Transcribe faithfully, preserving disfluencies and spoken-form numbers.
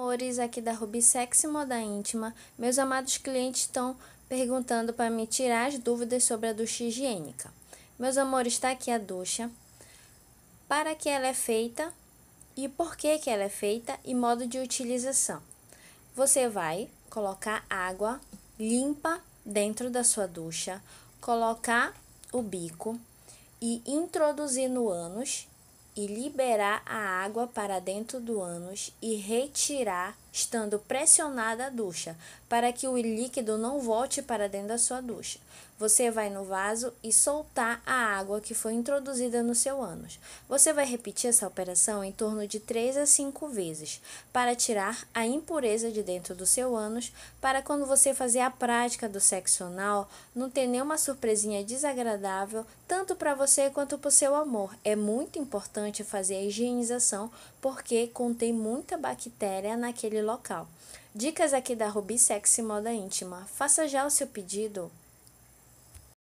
amores, aqui da Rubi Sexy Moda Íntima, meus amados clientes estão perguntando para me tirar as dúvidas sobre a ducha higiênica. Meus amores, está aqui a ducha, para que ela é feita e por que que ela é feita e modo de utilização. Você vai colocar água limpa dentro da sua ducha, colocar o bico e introduzir no ânus, e liberar a água para dentro do ânus e retirar estando pressionada a ducha, para que o líquido não volte para dentro da sua ducha. Você vai no vaso e soltar a água que foi introduzida no seu ânus. Você vai repetir essa operação em torno de três a cinco vezes, para tirar a impureza de dentro do seu ânus, para quando você fazer a prática do sexo anal, não ter nenhuma surpresinha desagradável, tanto para você quanto para o seu amor. É muito importante fazer a higienização, porque contém muita bactéria naquele local. Dicas aqui da Rubi Sexy Moda Íntima. Faça já o seu pedido.